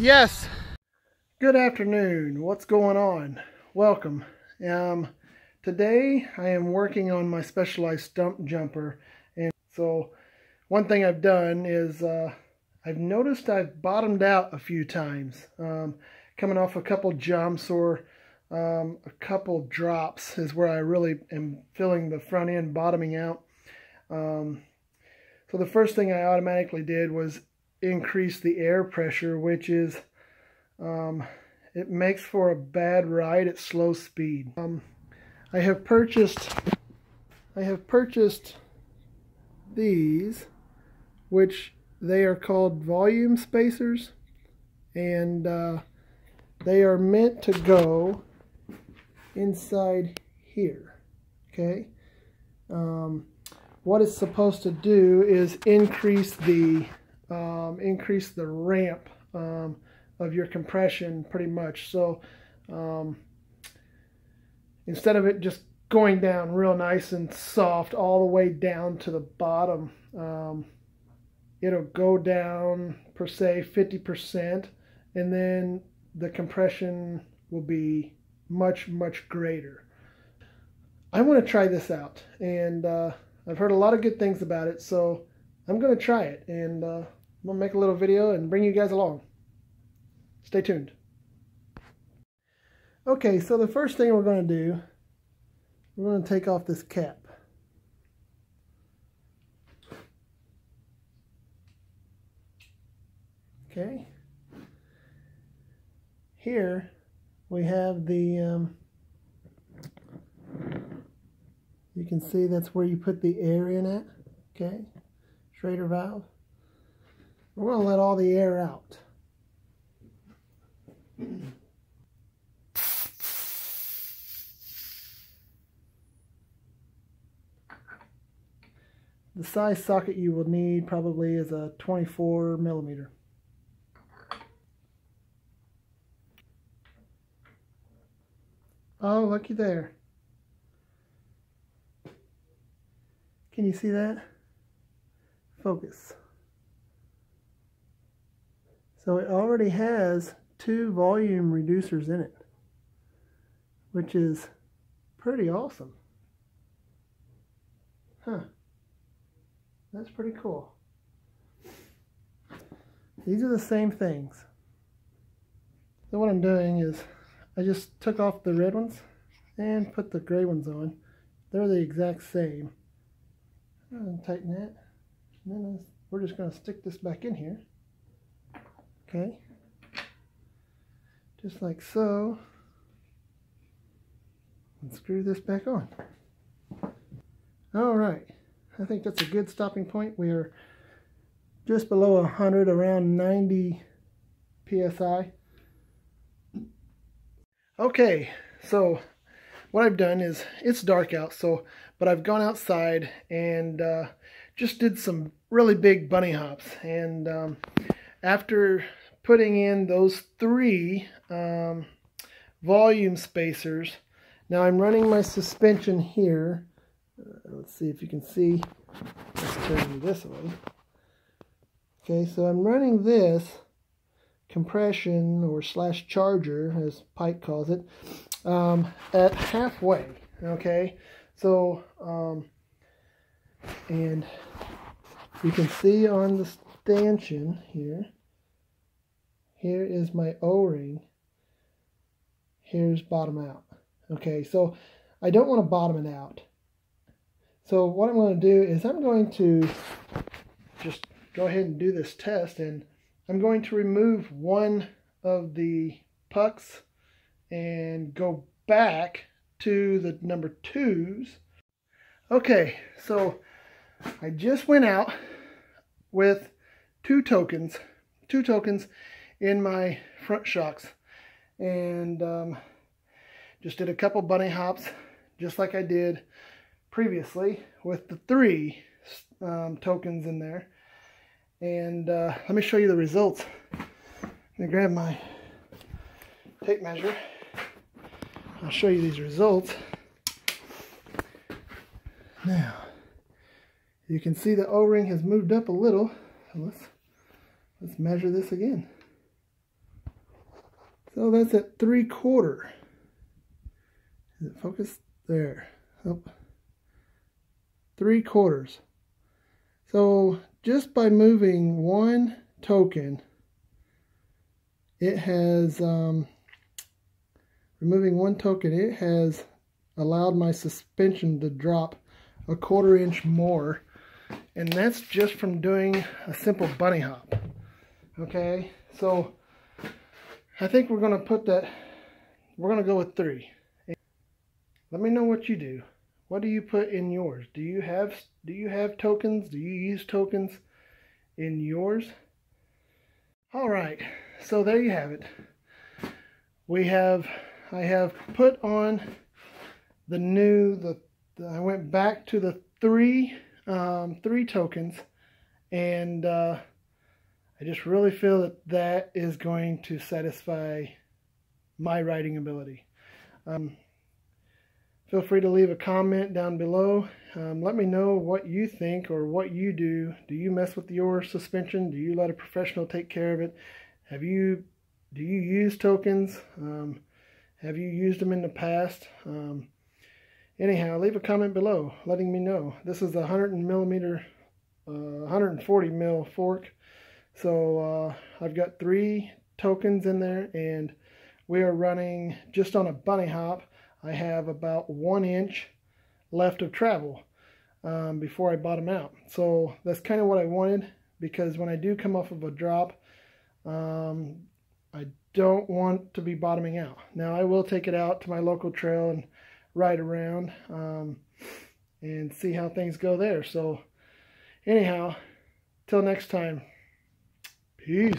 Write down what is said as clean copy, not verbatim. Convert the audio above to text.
Yes, good afternoon. What's going on? Welcome. Today I am working on my Specialized Stump Jumper, and so one thing I've done is I've noticed I've bottomed out a few times, coming off a couple jumps or a couple drops is where I really am feeling the front end bottoming out. So the first thing I automatically did was increase the air pressure, which is it makes for a bad ride at slow speed. I have purchased these, which they are called volume spacers, and they are meant to go inside here. Okay, what it's supposed to do is increase the ramp of your compression, pretty much. So instead of it just going down real nice and soft all the way down to the bottom, it'll go down per se 50%, and then the compression will be much greater. I want to try this out, and I've heard a lot of good things about it, so I'm going to try it, and I'm going to make a little video and bring you guys along. Stay tuned. Okay, so the first thing we're going to do, we're going to take off this cap. Okay. Here we have the, you can see that's where you put the air in at, okay, Schrader valve. We're going to let all the air out. The size socket you will need probably is a 24 millimeter. Oh, looky there. Can you see that? Focus. So it already has two volume reducers in it, which is pretty awesome. Huh. That's pretty cool. These are the same things. So what I'm doing is I just took off the red ones and put the gray ones on. They're the exact same. I'm going to tighten that. And then we're just going to stick this back in here. Okay. Just like so. And screw this back on. Alright. I think that's a good stopping point. We are just below 100, around 90 PSI. Okay, so what I've done is, it's dark out, but I've gone outside and just did some really big bunny hops. And after putting in those three volume spacers, now I'm running my suspension here. Let's see if you can see. Let's turn you this way. Okay, so I'm running this compression or slash charger, as Pike calls it, at halfway. Okay, so and you can see on the stanchion here, here is my O-ring, here's bottom out. Okay, so I don't want to bottom it out, so what I'm going to do is I'm going to just go ahead and do this test, and I'm going to remove one of the pucks and go back to the number 2s. Okay, so I just went out with two tokens in my front shocks, and just did a couple bunny hops just like I did previously with the 3 tokens in there. And let me show you the results. Let me grab my tape measure. I'll show you these results. Now, you can see the O-ring has moved up a little. So let's measure this again. So that's at 3/4. Is it focused? There. Up. 3/4. So just by moving one token, it has, removing one token, it has allowed my suspension to drop a 1/4 inch more. And that's just from doing a simple bunny hop. Okay, so I think we're going to put that, we're going to go with 3. Let me know what you do. What do you put in yours? Do you have tokens? Do you use tokens in yours? All right, so there you have it. I have put on the new, I went back to the 3 tokens, and I just really feel that that is going to satisfy my riding ability. Feel free to leave a comment down below. Let me know what you think or what you do. Do you mess with your suspension? Do you let a professional take care of it? Do you use tokens? Have you used them in the past? Anyhow, leave a comment below letting me know. This is a 140 mil fork. So I've got 3 tokens in there, and we are running just on a bunny hop. I have about 1 inch left of travel before I bottom out. So that's kind of what I wanted, because when I do come off of a drop, I don't want to be bottoming out. Now I will take it out to my local trail and ride around and see how things go there. So anyhow, till next time. Peace.